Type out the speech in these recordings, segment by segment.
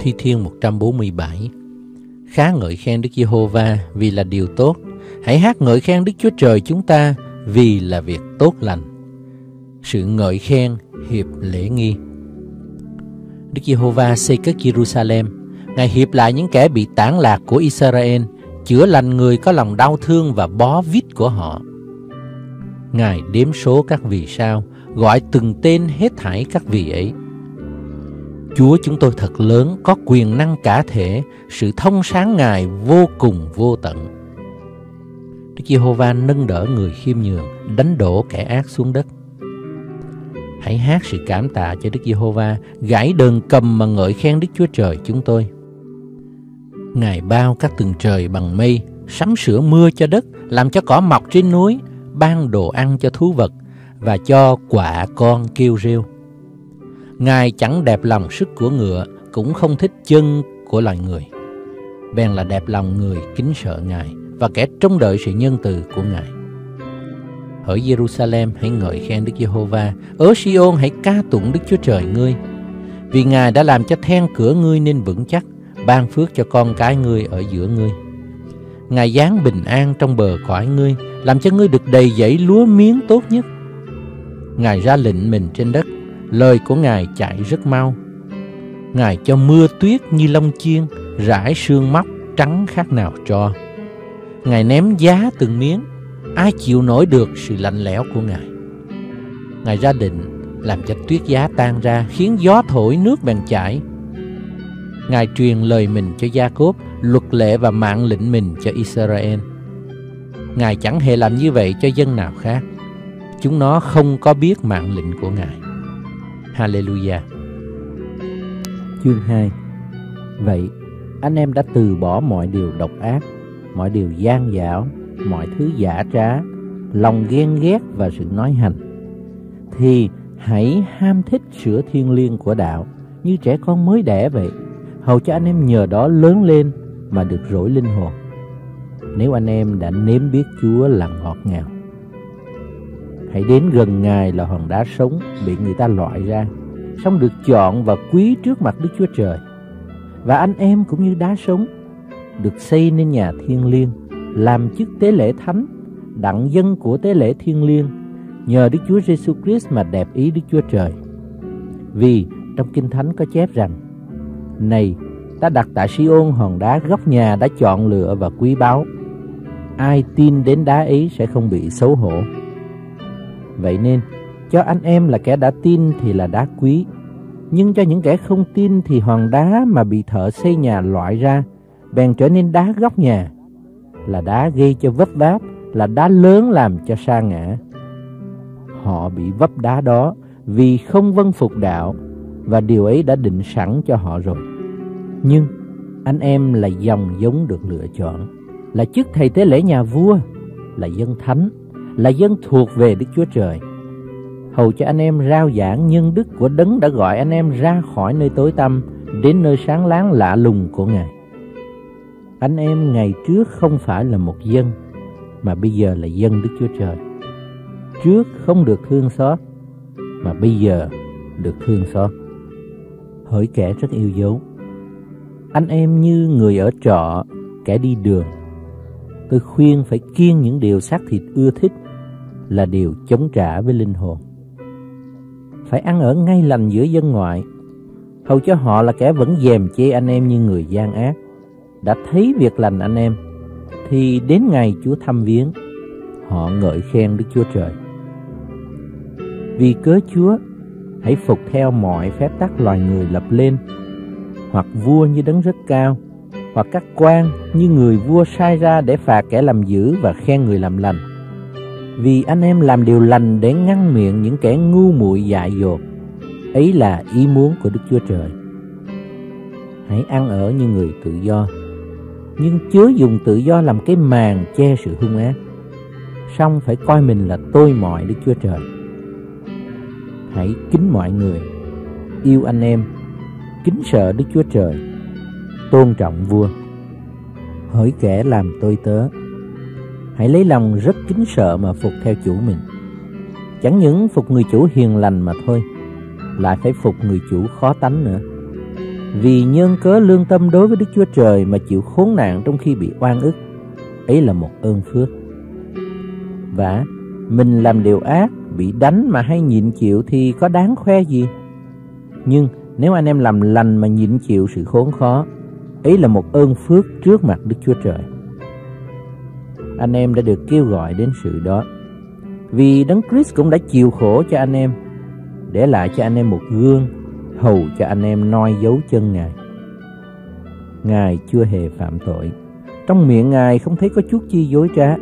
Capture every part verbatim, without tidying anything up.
Thi-thiên một trăm bốn mươi bảy. Khá ngợi khen Đức Giê-hô-va vì là điều tốt. Hãy hát ngợi khen Đức Chúa Trời chúng ta vì là việc tốt lành. Sự ngợi khen hiệp lễ nghi. Đức Giê-hô-va xây cất Jerusalem. Ngài hiệp lại những kẻ bị tản lạc của Israel, chữa lành người có lòng đau thương và bó vít của họ. Ngài đếm số các vì sao, gọi từng tên hết thảy các vì ấy. Chúa chúng tôi thật lớn, có quyền năng cả thể, sự thông sáng Ngài vô cùng vô tận. Đức Giê-hô-va nâng đỡ người khiêm nhường, đánh đổ kẻ ác xuống đất. Hãy hát sự cảm tạ cho Đức Giê-hô-va, gảy đờn cầm mà ngợi khen Đức Chúa Trời chúng tôi. Ngài bao các tầng trời bằng mây, sắm sửa mưa cho đất, làm cho cỏ mọc trên núi, ban đồ ăn cho thú vật và cho quạ con kêu rêu. Ngài chẳng đẹp lòng sức của ngựa, cũng không thích chân của loài người, bèn là đẹp lòng người kính sợ Ngài và kẻ trông đợi sự nhân từ của Ngài. Hỡi Jerusalem, hãy ngợi khen Đức Giê-hô-va. Ở Si-ôn hãy ca tụng Đức Chúa Trời ngươi, vì Ngài đã làm cho then cửa ngươi nên vững chắc, ban phước cho con cái ngươi ở giữa ngươi. Ngài giáng bình an trong bờ cõi ngươi, làm cho ngươi được đầy dẫy lúa miếng tốt nhất. Ngài ra lệnh mình trên đất, lời của Ngài chạy rất mau. Ngài cho mưa tuyết như lông chiên, rải sương móc trắng khác nào tro. Ngài ném giá từng miếng, ai chịu nổi được sự lạnh lẽo của Ngài. Ngài ra định làm cho tuyết giá tan ra, khiến gió thổi nước bèn chảy. Ngài truyền lời mình cho Gia-cốp, luật lệ và mạng lệnh mình cho Israel. Ngài chẳng hề làm như vậy cho dân nào khác, chúng nó không có biết mạng lệnh của Ngài. Hallelujah. Chương hai. Vậy anh em đã từ bỏ mọi điều độc ác, mọi điều gian dảo, mọi thứ giả trá, lòng ghen ghét và sự nói hành, thì hãy ham thích sữa thiêng liêng của đạo, như trẻ con mới đẻ vậy, hầu cho anh em nhờ đó lớn lên mà được rỗi linh hồn. Nếu anh em đã nếm biết Chúa là ngọt ngào, hãy đến gần Ngài là hòn đá sống bị người ta loại ra, song được chọn và quý trước mặt Đức Chúa Trời. Và anh em cũng như đá sống, được xây nên nhà thiêng liêng, làm chức tế lễ thánh, đặng dân của tế lễ thiêng liêng, nhờ Đức Chúa Giêsu Christ mà đẹp ý Đức Chúa Trời. Vì trong Kinh Thánh có chép rằng: Này, ta đặt tại Si-ôn hòn đá góc nhà đã chọn lựa và quý báu, ai tin đến đá ấy sẽ không bị xấu hổ. Vậy nên, cho anh em là kẻ đã tin thì là đá quý, nhưng cho những kẻ không tin thì hòn đá mà bị thợ xây nhà loại ra, bèn trở nên đá góc nhà, là đá gây cho vấp váp, là đá lớn làm cho sa ngã. Họ bị vấp đá đó vì không vâng phục đạo, và điều ấy đã định sẵn cho họ rồi. Nhưng anh em là dòng giống được lựa chọn, là chức thầy tế lễ nhà vua, là dân thánh, là dân thuộc về Đức Chúa Trời, hầu cho anh em rao giảng nhân đức của Đấng đã gọi anh em ra khỏi nơi tối tăm đến nơi sáng láng lạ lùng của Ngài. Anh em ngày trước không phải là một dân, mà bây giờ là dân Đức Chúa Trời. Trước không được thương xót, mà bây giờ được thương xót. Hỡi kẻ rất yêu dấu, anh em như người ở trọ, kẻ đi đường, tôi khuyên phải kiêng những điều xác thịt ưa thích, là điều chống trả với linh hồn. Phải ăn ở ngay lành giữa dân ngoại, hầu cho họ là kẻ vẫn dèm chê anh em như người gian ác, đã thấy việc lành anh em, thì đến ngày Chúa thăm viếng, họ ngợi khen Đức Chúa Trời. Vì cớ Chúa, hãy phục theo mọi phép tắc loài người lập lên, hoặc vua như đấng rất cao, hoặc các quan như người vua sai ra để phạt kẻ làm dữ và khen người làm lành. Vì anh em làm điều lành để ngăn miệng những kẻ ngu muội dại dột, ấy là ý muốn của Đức Chúa Trời. hãy ăn ở như người tự do, nhưng chớ dùng tự do làm cái màn che sự hung ác, song phải coi mình là tôi mọi Đức Chúa Trời. Hãy kính mọi người, yêu anh em, kính sợ Đức Chúa Trời, tôn trọng vua. Hỡi kẻ làm tôi tớ, hãy lấy lòng rất kính sợ mà phục theo chủ mình. Chẳng những phục người chủ hiền lành mà thôi, lại phải phục người chủ khó tánh nữa. Vì nhân cớ lương tâm đối với Đức Chúa Trời mà chịu khốn nạn trong khi bị oan ức, ấy là một ơn phước. Vả, mình làm điều ác, bị đánh mà hay nhịn chịu thì có đáng khoe gì? Nhưng nếu anh em làm lành mà nhịn chịu sự khốn khó, ấy là một ơn phước trước mặt Đức Chúa Trời. Anh em đã được kêu gọi đến sự đó, vì Đấng Christ cũng đã chịu khổ cho anh em, để lại cho anh em một gương, hầu cho anh em noi dấu chân Ngài. Ngài chưa hề phạm tội, trong miệng Ngài không thấy có chút chi dối trá.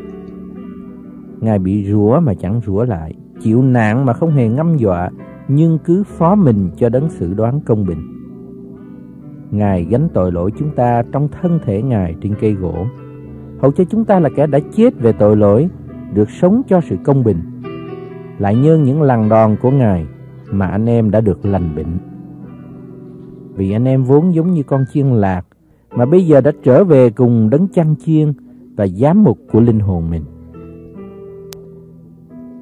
Ngài bị rủa mà chẳng rủa lại, chịu nạn mà không hề ngâm dọa, nhưng cứ phó mình cho đấng xử đoán công bình. Ngài gánh tội lỗi chúng ta trong thân thể Ngài trên cây gỗ, hầu cho chúng ta là kẻ đã chết về tội lỗi, được sống cho sự công bình. Lại nhân những lần đòn của Ngài mà anh em đã được lành bệnh. Vì anh em vốn giống như con chiên lạc, mà bây giờ đã trở về cùng đấng chăn chiên và giám mục của linh hồn mình.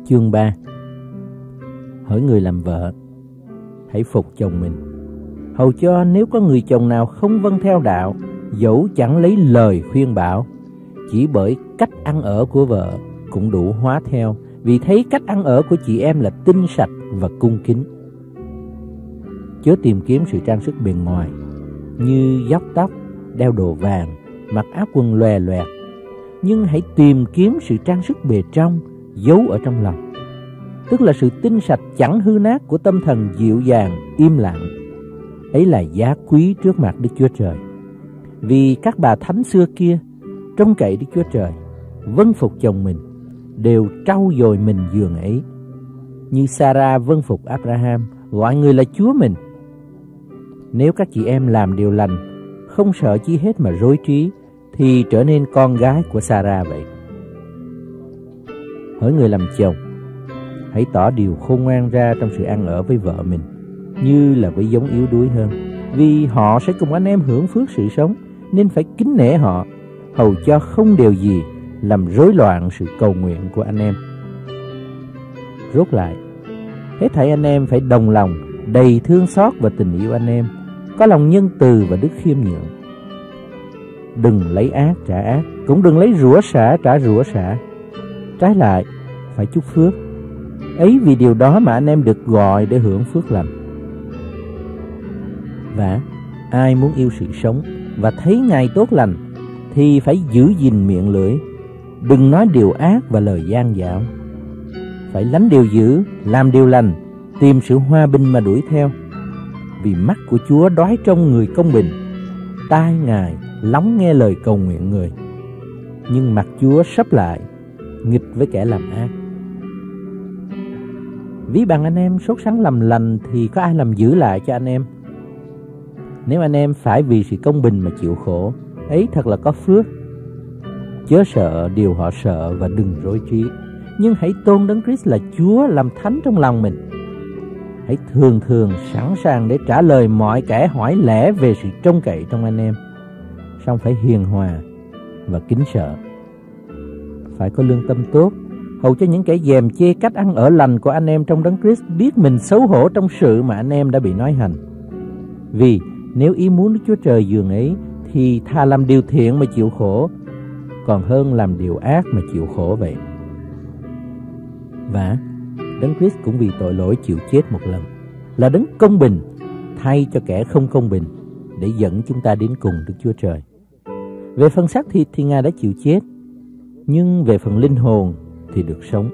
Chương ba. Hỡi người làm vợ, hãy phục chồng mình, hầu cho nếu có người chồng nào không vâng theo đạo, dẫu chẳng lấy lời khuyên bảo, chỉ bởi cách ăn ở của vợ cũng đủ hóa theo, vì thấy cách ăn ở của chị em là tinh sạch và cung kính. Chớ tìm kiếm sự trang sức bề ngoài, như dóc tóc, đeo đồ vàng, mặc áo quần lòe loẹt, nhưng hãy tìm kiếm sự trang sức bề trong, giấu ở trong lòng, tức là sự tinh sạch chẳng hư nát của tâm thần dịu dàng, im lặng. Ấy là giá quý trước mặt Đức Chúa Trời. Vì các bà thánh xưa kia trông cậy Đức Chúa Trời, vâng phục chồng mình, đều trau dồi mình giường ấy, như Sarah vâng phục Abraham, gọi người là chúa mình. Nếu các chị em làm điều lành, không sợ chi hết mà rối trí, thì trở nên con gái của Sarah vậy. Hỡi người làm chồng, hãy tỏ điều khôn ngoan ra trong sự ăn ở với vợ mình, như là với giống yếu đuối hơn, vì họ sẽ cùng anh em hưởng phước sự sống, nên phải kính nể họ, hầu cho không điều gì làm rối loạn sự cầu nguyện của anh em. Rốt lại, hết thảy anh em phải đồng lòng, đầy thương xót và tình yêu anh em, có lòng nhân từ và đức khiêm nhượng. Đừng lấy ác trả ác, cũng đừng lấy rủa xả trả rủa xả, trái lại phải chúc phước. Ấy vì điều đó mà anh em được gọi để hưởng phước lành. Và ai muốn yêu sự sống và thấy ngày tốt lành thì phải giữ gìn miệng lưỡi, đừng nói điều ác và lời gian dạo. Phải lánh điều dữ, làm điều lành, tìm sự hòa bình mà đuổi theo. Vì mắt của Chúa đói trông người công bình, tai Ngài lắng nghe lời cầu nguyện người. Nhưng mặt Chúa sấp lại, nghịch với kẻ làm ác. Ví bằng anh em sốt sắng làm lành thì có ai làm giữ lại cho anh em? Nếu anh em phải vì sự công bình mà chịu khổ, ấy thật là có phước. Chớ sợ điều họ sợ và đừng rối trí, nhưng hãy tôn Đấng Christ là Chúa làm thánh trong lòng mình. Hãy thường thường sẵn sàng để trả lời mọi kẻ hỏi lẽ về sự trông cậy trong anh em, song phải hiền hòa và kính sợ. Phải có lương tâm tốt, hầu cho những kẻ dèm chê cách ăn ở lành của anh em trong Đấng Christ biết mình xấu hổ trong sự mà anh em đã bị nói hành. Vì nếu ý muốn Đức Chúa Trời dường ấy, thì thà làm điều thiện mà chịu khổ, còn hơn làm điều ác mà chịu khổ vậy. Và Đấng Christ cũng vì tội lỗi chịu chết một lần, là đấng công bình, thay cho kẻ không công bình, để dẫn chúng ta đến cùng Đức Chúa Trời. Về phần xác thịt thì Ngài đã chịu chết, nhưng về phần linh hồn thì được sống.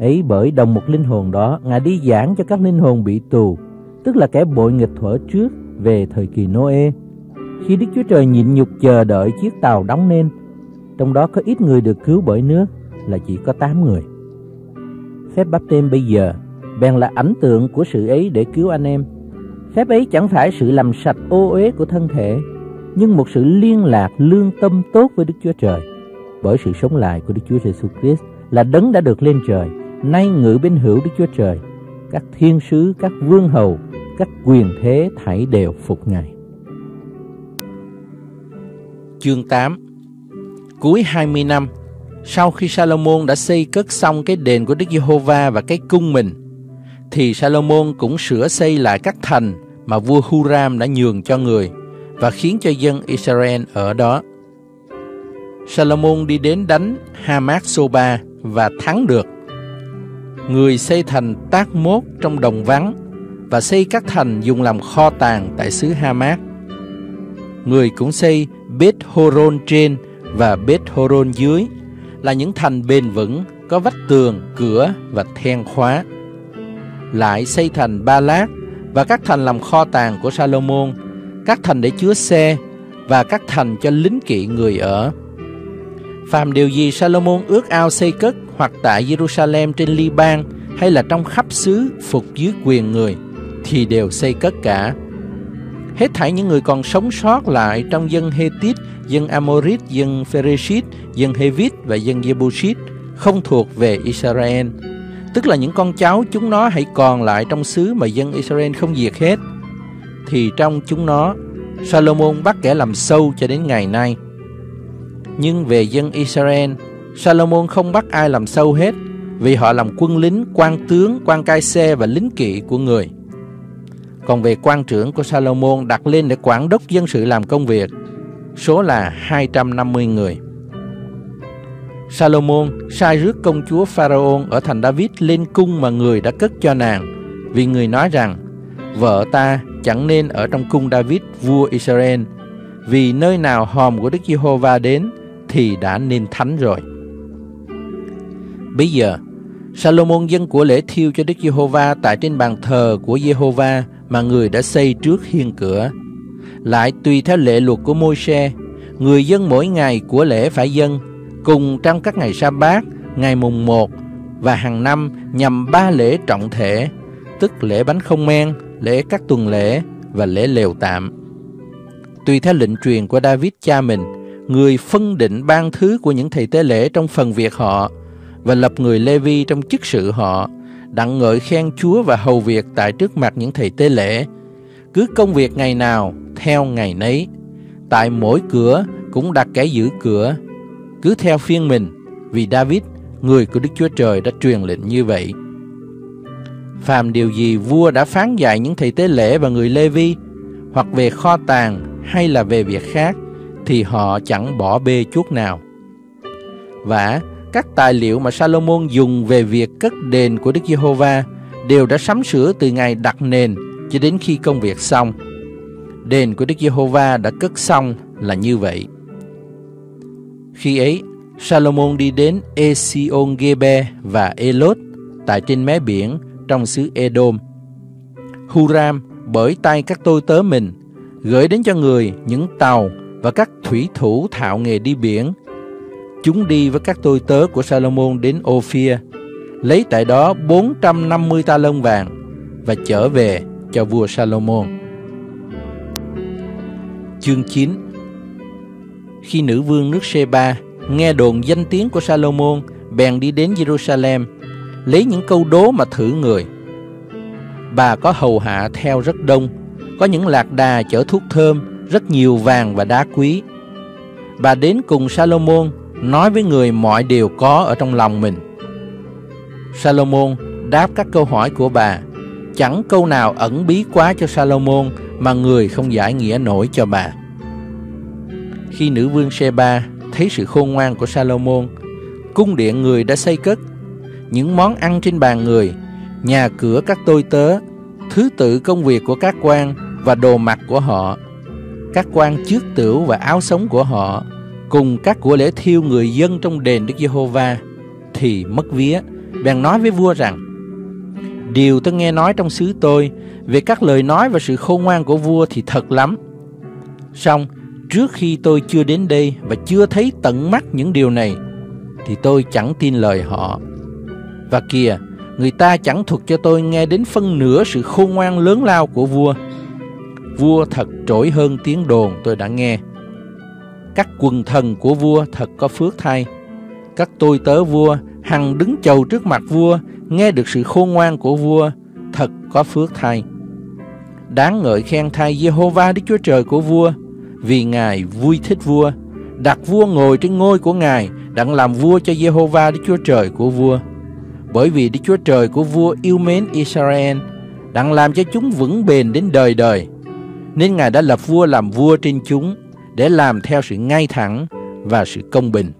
Ấy bởi đồng một linh hồn đó, Ngài đi giảng cho các linh hồn bị tù, tức là kẻ bội nghịch thuở trước về thời kỳ Nô-ê, khi Đức Chúa Trời nhịn nhục chờ đợi chiếc tàu đóng nên, trong đó có ít người được cứu bởi nước, là chỉ có tám người. Phép báp têm bây giờ bèn là ảnh tượng của sự ấy để cứu anh em, Phép ấy chẳng phải sự làm sạch ô uế của thân thể, nhưng một sự liên lạc lương tâm tốt với Đức Chúa Trời. Bởi sự sống lại của Đức Chúa Giêsu Christ là Đấng đã được lên trời, nay ngự bên hữu Đức Chúa Trời. Các thiên sứ, các vương hầu, các quyền thế thảy đều phục Ngài. Chương tám. Cuối hai mươi năm, sau khi Sa-lô-môn đã xây cất xong cái đền của Đức Giê-hô-va và cái cung mình, thì Sa-lô-môn cũng sửa xây lại các thành mà vua Hu-ram đã nhường cho người và khiến cho dân Israel ở đó. Sa-lô-môn đi đến đánh Ha-mát-sô-ba và thắng được. Người xây thành Tát Mốt trong đồng vắng và xây các thành dùng làm kho tàng tại xứ Ha-mát. Người cũng xây Bết-hô-rôn trên và Bết-hô-rôn dưới, là những thành bền vững, có vách tường, cửa và then khóa. Lại xây thành Ba Lát và các thành làm kho tàng của Sa-lô-môn, các thành để chứa xe và các thành cho lính kỵ người ở. Phàm điều gì Sa-lô-môn ước ao xây cất hoặc tại Giê-ru-sa-lem trên Li-ban hay là trong khắp xứ phục dưới quyền người thì đều xây cất cả. Hết thảy những người còn sống sót lại trong dân Hê-tít, dân Amorit, dân Pherezit, dân Hê-vít và dân Giê-bu-sít không thuộc về Israel, tức là những con cháu chúng nó hãy còn lại trong xứ mà dân Israel không diệt hết, thì trong chúng nó Sa-lô-môn bắt kẻ làm sâu cho đến ngày nay. Nhưng về dân Israel, Sa-lô-môn không bắt ai làm sâu hết, vì họ làm quân lính, quan tướng, quan cai xe và lính kỵ của người. Còn về quan trưởng của Sa-lô-môn đặt lên để quản đốc dân sự làm công việc, số là hai trăm năm mươi người. Sa-lô-môn sai rước công chúa Pharaon ở thành David lên cung mà người đã cất cho nàng, vì người nói rằng: vợ ta chẳng nên ở trong cung David vua Israel, vì nơi nào hòm của Đức Giê-hô-va đến thì đã nên thánh rồi. Bây giờ Sa-lô-môn dâng của lễ thiêu cho Đức Giê-hô-va tại trên bàn thờ của Giê-hô-va mà người đã xây trước hiên cửa. Lại tùy theo lệ luật của Môi-se, người dân mỗi ngày của lễ phải dâng cùng trong các ngày Sa-bát, ngày mùng một và hàng năm, nhằm ba lễ trọng thể, tức lễ bánh không men, lễ các tuần lễ và lễ lều tạm. Tùy theo lệnh truyền của David cha mình, người phân định ban thứ của những thầy tế lễ trong phần việc họ và lập người Lê-vi trong chức sự họ, đặng ngợi khen Chúa và hầu việc tại trước mặt những thầy tế lễ, cứ công việc ngày nào theo ngày nấy. Tại mỗi cửa cũng đặt kẻ giữ cửa, cứ theo phiên mình, vì David, người của Đức Chúa Trời, đã truyền lệnh như vậy. Phàm điều gì vua đã phán dạy những thầy tế lễ và người Lê-vi, hoặc về kho tàng hay là về việc khác, thì họ chẳng bỏ bê chút nào. Vả, các tài liệu mà Sa-lô-môn dùng về việc cất đền của Đức Giê-hô-va đều đã sắm sửa từ ngày đặt nền cho đến khi công việc xong. Đền của Đức Giê-hô-va đã cất xong là như vậy. Khi ấy, Sa-lô-môn đi đến Ê-si-ôn-ghe-be và Ê-lốt tại trên mé biển trong xứ Ê-đôm. Hu-ram bởi tay các tôi tớ mình gửi đến cho người những tàu và các thủy thủ thạo nghề đi biển. Chúng đi với các tôi tớ của Sa-lô-môn đến Ô-phia, lấy tại đó bốn trăm năm mươi ta lân vàng và trở về cho vua Sa-lô-môn. Chương chín. Khi nữ vương nước Sê-ba nghe đồn danh tiếng của Sa-lô-môn, bèn đi đến Giê-ru-sa-lem, lấy những câu đố mà thử người. Bà có hầu hạ theo rất đông, có những lạc đà chở thuốc thơm, rất nhiều vàng và đá quý. Bà đến cùng Sa-lô-môn, nói với người mọi điều có ở trong lòng mình. Sa-lô-môn đáp các câu hỏi của bà, chẳng câu nào ẩn bí quá cho Sa-lô-môn mà người không giải nghĩa nổi cho bà. Khi nữ vương Sê-ba thấy sự khôn ngoan của Sa-lô-môn, cung điện người đã xây cất, những món ăn trên bàn người, nhà cửa các tôi tớ, thứ tự công việc của các quan và đồ mặc của họ, các quan chước tửu và áo sống của họ, cùng các của lễ thiêu người dân trong đền Đức Giê-hô-va, thì mất vía, bèn nói với vua rằng: điều tôi nghe nói trong xứ tôi về các lời nói và sự khôn ngoan của vua thì thật lắm. Song trước khi tôi chưa đến đây và chưa thấy tận mắt những điều này, thì tôi chẳng tin lời họ. Và kìa, người ta chẳng thuật cho tôi nghe đến phân nửa sự khôn ngoan lớn lao của vua, Vua thật trỗi hơn tiếng đồn tôi đã nghe. Các quần thần của vua thật có phước thay. Các tôi tớ vua hằng đứng chầu trước mặt vua, nghe được sự khôn ngoan của vua, thật có phước thay. Đáng ngợi khen thay Giê-hô-va Đức Chúa Trời của vua, vì Ngài vui thích vua, đặt vua ngồi trên ngôi của Ngài, đặng làm vua cho Giê-hô-va Đức Chúa Trời của vua. Bởi vì Đức Chúa Trời của vua yêu mến Israel, đặng làm cho chúng vững bền đến đời đời, nên Ngài đã lập vua làm vua trên chúng, để làm theo sự ngay thẳng và sự công bình.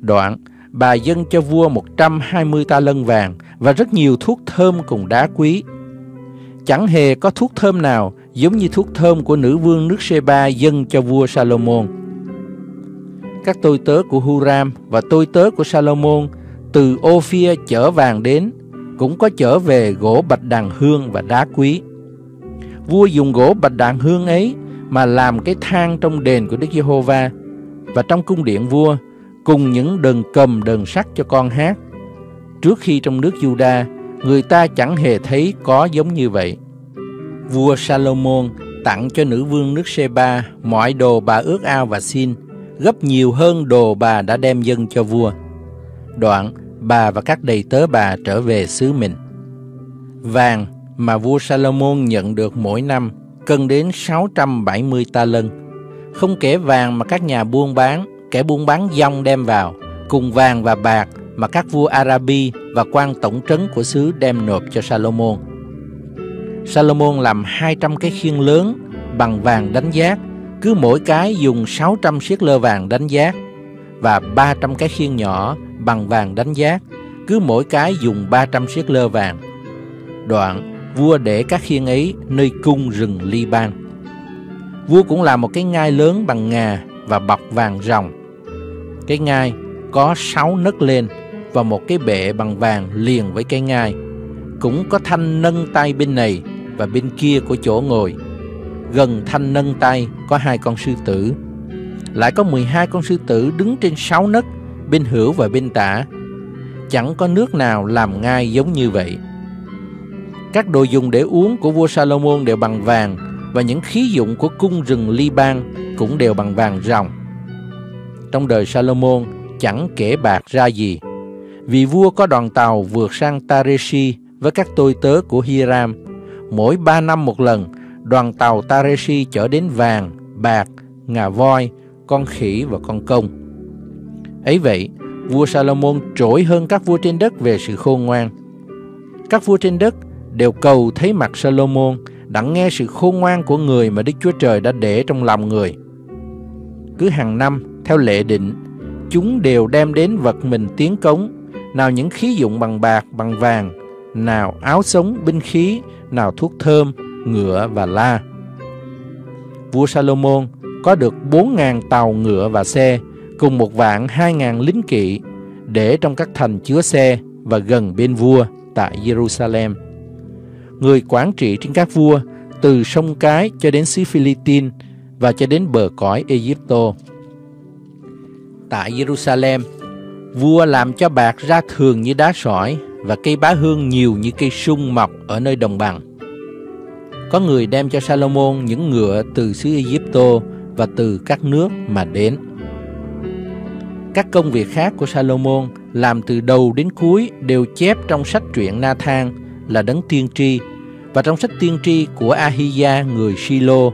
Đoạn, bà dâng cho vua một trăm hai mươi ta lân vàng và rất nhiều thuốc thơm cùng đá quý. Chẳng hề có thuốc thơm nào giống như thuốc thơm của nữ vương nước Sê-ba dâng cho vua Sa-lô-môn. Các tôi tớ của Hu-ram và tôi tớ của Sa-lô-môn từ Ô-phia chở vàng đến, cũng có chở về gỗ bạch đàn hương và đá quý. Vua dùng gỗ bạch đàn hương ấy mà làm cái thang trong đền của Đức Giê-hô-va và trong cung điện vua, cùng những đờn cầm đờn sắt cho con hát. Trước khi trong nước Giu-đa, người ta chẳng hề thấy có giống như vậy. Vua Sa-lô-môn tặng cho nữ vương nước Sê-ba mọi đồ bà ước ao và xin, gấp nhiều hơn đồ bà đã đem dâng cho vua. Đoạn, bà và các đầy tớ bà trở về xứ mình. Vàng mà vua Sa-lô-môn nhận được mỗi năm cân đến sáu trăm bảy mươi ta lân, không kể vàng mà các nhà buôn bán, kẻ buôn bán dòng đem vào, cùng vàng và bạc mà các vua Arabi và quan tổng trấn của xứ đem nộp cho Sa-lô-môn. Sa-lô-môn làm hai trăm cái khiên lớn bằng vàng đánh giác, cứ mỗi cái dùng sáu trăm siết lơ vàng đánh giác, và ba trăm cái khiên nhỏ bằng vàng đánh giác, cứ mỗi cái dùng ba trăm siết lơ vàng. Đoạn, vua để các khiên ấy nơi cung rừng Li-ban. Vua cũng làm một cái ngai lớn bằng ngà và bọc vàng ròng. Cái ngai có sáu nấc lên và một cái bệ bằng vàng liền với cái ngai, cũng có thanh nâng tay bên này và bên kia của chỗ ngồi. Gần thanh nâng tay có hai con sư tử. Lại có mười hai con sư tử đứng trên sáu nấc bên hữu và bên tả. Chẳng có nước nào làm ngai giống như vậy. Các đồ dùng để uống của vua Sa-lô-môn đều bằng vàng, và những khí dụng của cung rừng Li-ban cũng đều bằng vàng ròng. Trong đời Sa-lô-môn chẳng kể bạc ra gì, vì vua có đoàn tàu vượt sang Tareshi với các tôi tớ của Hiram. Mỗi ba năm một lần, đoàn tàu Tareshi chở đến vàng, bạc, ngà voi, con khỉ và con công. Ấy vậy, vua Sa-lô-môn trỗi hơn các vua trên đất về sự khôn ngoan. Các vua trên đất đều cầu thấy mặt Sa-lô-môn, đặng nghe sự khôn ngoan của người mà Đức Chúa Trời đã để trong lòng người. Cứ hàng năm, theo lệ định, chúng đều đem đến vật mình tiến cống, nào những khí dụng bằng bạc, bằng vàng, nào áo sống, binh khí, nào thuốc thơm, ngựa và la. Vua Sa-lô-môn có được bốn nghìn tàu ngựa và xe, cùng một vạn hai nghìn lính kỵ, để trong các thành chứa xe và gần bên vua tại Giê-ru-sa-lem. Người quản trị trên các vua, từ sông Cái cho đến xứ Phi-li-tin và cho đến bờ cõi Ai-díp-tô. Tại Giê-ru-sa-lem, vua làm cho bạc ra thường như đá sỏi, và cây bá hương nhiều như cây sung mọc ở nơi đồng bằng. Có người đem cho Sa-lô-môn những ngựa từ xứ Ai-díp-tô và từ các nước mà đến. Các công việc khác của Sa-lô-môn làm từ đầu đến cuối đều chép trong sách truyện Na-than là đấng tiên tri, và trong sách tiên tri của Ahia người Shilo,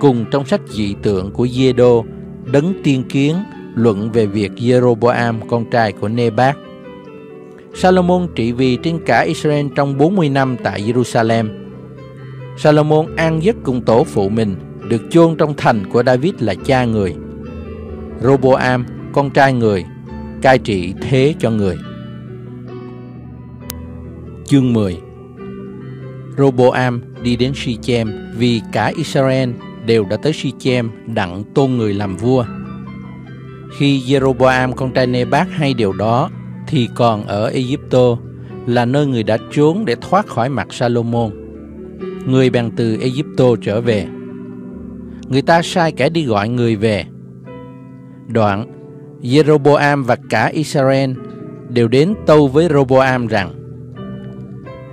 cùng trong sách dị tượng của Giê-đô đấng tiên kiến luận về việc Giê-rô-bo-am con trai của Nê-bát. Sa-lô-môn trị vì trên cả Israel trong bốn mươi năm tại Giê-ru-sa-lem. Sa-lô-môn an giấc cùng tổ phụ mình, được chôn trong thành của David là cha người. Rô-bô-am con trai người cai trị thế cho người. Chương mười. Rô-bô-am đi đến Sichem, vì cả Israel đều đã tới Sichem đặng tôn người làm vua. Khi Giê-rô-bo-am con trai Nê-bát hay điều đó, thì còn ở Ai-díp-tô, là nơi người đã trốn để thoát khỏi mặt Sa-lô-môn. Người bèn từ Ai-díp-tô trở về. Người ta sai kẻ đi gọi người về. Đoạn, Giê-rô-bo-am và cả Israel đều đến tâu với Rô-bô-am rằng: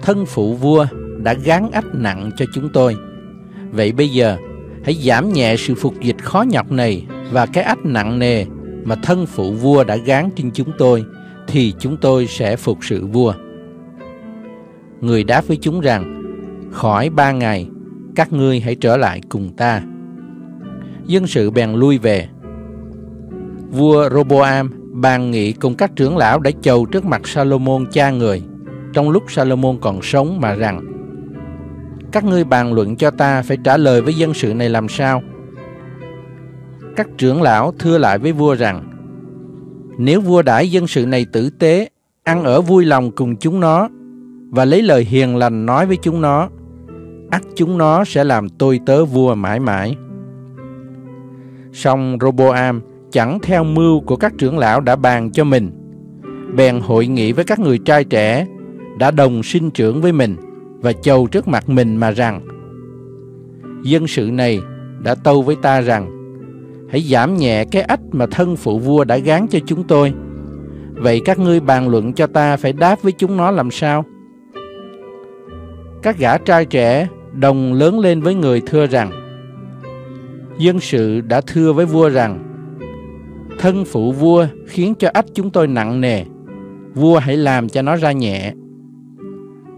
thân phụ vua đã gán ách nặng cho chúng tôi, Vậy bây giờ, hãy giảm nhẹ sự phục dịch khó nhọc này và cái ách nặng nề mà thân phụ vua đã gán trên chúng tôi, thì chúng tôi sẽ phục sự vua. Người đáp với chúng rằng, khỏi ba ngày, các ngươi hãy trở lại cùng ta. Dân sự bèn lui về. Vua Roboam bàn nghị cùng các trưởng lão đã chầu trước mặt Sa-lô-môn cha người, trong lúc Sa-lô-môn còn sống mà rằng, các ngươi bàn luận cho ta phải trả lời với dân sự này làm sao? Các trưởng lão thưa lại với vua rằng, nếu vua đãi dân sự này tử tế, ăn ở vui lòng cùng chúng nó, và lấy lời hiền lành nói với chúng nó, ắt chúng nó sẽ làm tôi tớ vua mãi mãi. Song Roboam chẳng theo mưu của các trưởng lão đã bàn cho mình, bèn hội nghị với các người trai trẻ đã đồng sinh trưởng với mình và chầu trước mặt mình mà rằng, dân sự này đã tâu với ta rằng, hãy giảm nhẹ cái ách mà thân phụ vua đã gán cho chúng tôi. Vậy các ngươi bàn luận cho ta phải đáp với chúng nó làm sao? Các gã trai trẻ đồng lớn lên với người thưa rằng, dân sự đã thưa với vua rằng, thân phụ vua khiến cho ách chúng tôi nặng nề, vua hãy làm cho nó ra nhẹ.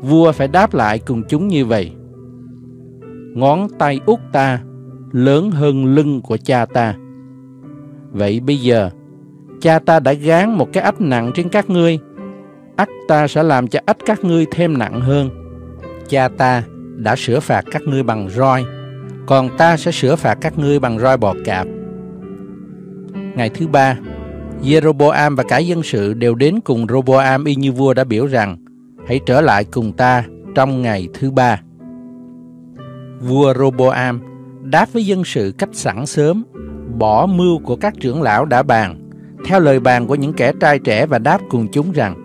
Vua phải đáp lại cùng chúng như vậy: ngón tay út ta lớn hơn lưng của cha ta. Vậy bây giờ, cha ta đã gán một cái ách nặng trên các ngươi, ắt ta sẽ làm cho ách các ngươi thêm nặng hơn. Cha ta đã sửa phạt các ngươi bằng roi, còn ta sẽ sửa phạt các ngươi bằng roi bò cạp. Ngày thứ ba, Jeroboam và cả dân sự đều đến cùng Roboam y như vua đã biểu rằng, hãy trở lại cùng ta trong ngày thứ ba. Vua Roboam đáp với dân sự cách sẵn sớm, bỏ mưu của các trưởng lão đã bàn, theo lời bàn của những kẻ trai trẻ và đáp cùng chúng rằng,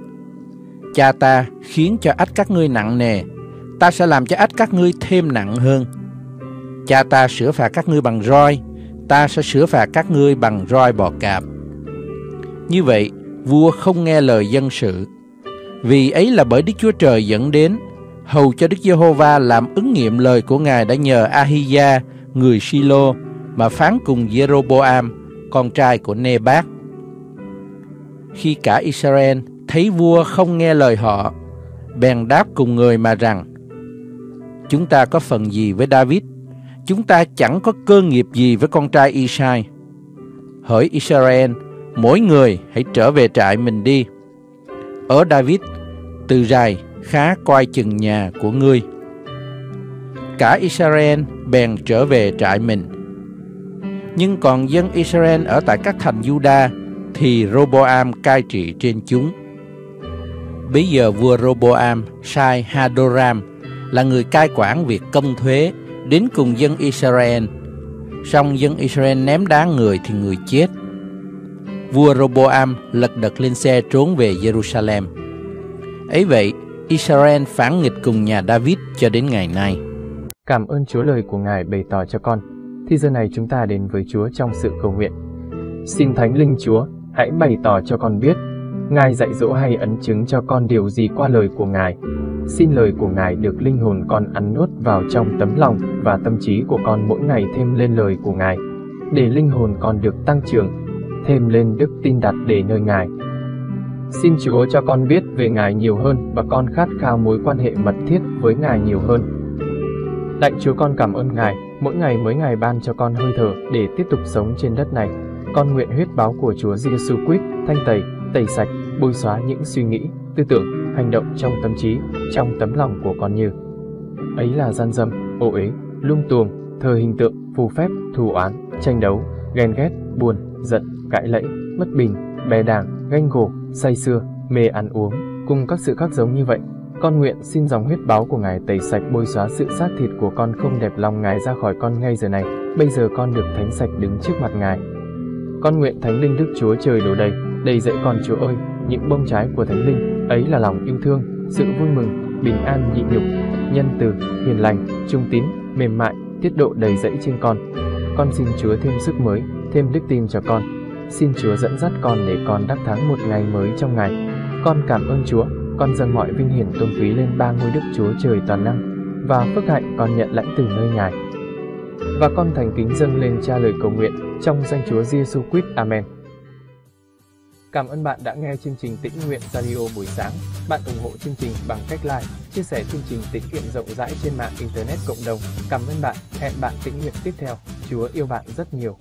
cha ta khiến cho ách các ngươi nặng nề, ta sẽ làm cho ách các ngươi thêm nặng hơn. Cha ta sửa phạt các ngươi bằng roi, ta sẽ sửa phạt các ngươi bằng roi bò cạp. Như vậy, vua không nghe lời dân sự, vì ấy là bởi Đức Chúa Trời dẫn đến, hầu cho Đức Giê-hô-va làm ứng nghiệm lời của Ngài đã nhờ Ahija, người Silo, mà phán cùng Jeroboam, con trai của Nebat. Khi cả Israel thấy vua không nghe lời họ, bèn đáp cùng người mà rằng, chúng ta có phần gì với David? Chúng ta chẳng có cơ nghiệp gì với con trai Isai. Hỡi Israel, mỗi người hãy trở về trại mình đi. Ở David, từ rày khá coi chừng nhà của ngươi. Cả Israel bèn trở về trại mình. Nhưng còn dân Israel ở tại các thành Juda thì Roboam cai trị trên chúng. Bấy giờ vua Roboam sai Hadoram là người cai quản việc công thuế đến cùng dân Israel. Song dân Israel ném đá người thì người chết. Vua Roboam lật đật lên xe trốn về Jerusalem. Ấy vậy, Israel phản nghịch cùng nhà David cho đến ngày nay. Cảm ơn Chúa lời của Ngài bày tỏ cho con. Thì giờ này chúng ta đến với Chúa trong sự cầu nguyện. Xin Thánh Linh Chúa, hãy bày tỏ cho con biết, Ngài dạy dỗ hay ấn chứng cho con điều gì qua lời của Ngài. Xin lời của Ngài được linh hồn con ăn nuốt vào trong tấm lòng và tâm trí của con mỗi ngày thêm lên lời của Ngài, để linh hồn con được tăng trưởng, thêm lên đức tin đặt để nơi Ngài. Xin Chúa cho con biết về Ngài nhiều hơn và con khát khao mối quan hệ mật thiết với Ngài nhiều hơn. Lạy Chúa, con cảm ơn Ngài, mỗi ngày mỗi Ngài ban cho con hơi thở để tiếp tục sống trên đất này. Con nguyện huyết báo của Chúa Giêsu Christ thanh tẩy, tẩy sạch, bôi xóa những suy nghĩ, tư tưởng, hành động trong tâm trí, trong tấm lòng của con như ấy là gian dâm, ô uế, lung tuồng, thờ hình tượng, phù phép, thù oán, tranh đấu, ghen ghét, buồn, giận, cãi lẫy, bất bình, bè đảng, ganh gổ, say sưa, mê ăn uống, cùng các sự khác giống như vậy. Con nguyện xin dòng huyết báo của Ngài tẩy sạch bôi xóa sự xác thịt của con không đẹp lòng Ngài ra khỏi con ngay giờ này. Bây giờ con được thánh sạch đứng trước mặt Ngài. Con nguyện Thánh Linh Đức Chúa Trời đổ đầy, đầy dẫy con Chúa ơi, những bông trái của Thánh Linh, ấy là lòng yêu thương, sự vui mừng, bình an nhịn nhục, nhân từ, hiền lành, trung tín, mềm mại, tiết độ đầy dẫy trên con. Con xin Chúa thêm sức mới, thêm đức tin cho con. Xin Chúa dẫn dắt con để con đắc thắng một ngày mới trong Ngài. Con cảm ơn Chúa, con dâng mọi vinh hiển tôn quý lên ba ngôi Đức Chúa Trời toàn năng, và phước hạnh con nhận lãnh từ nơi Ngài. và con thành kính dâng lên Cha lời cầu nguyện trong danh Chúa Giêsu Christ. Amen. Cảm ơn bạn đã nghe chương trình Tĩnh Nguyện Radio buổi sáng. Bạn ủng hộ chương trình bằng cách like, chia sẻ chương trình tĩnh nguyện rộng rãi trên mạng Internet cộng đồng. Cảm ơn bạn. Hẹn bạn tĩnh nguyện tiếp theo. Chúa yêu bạn rất nhiều.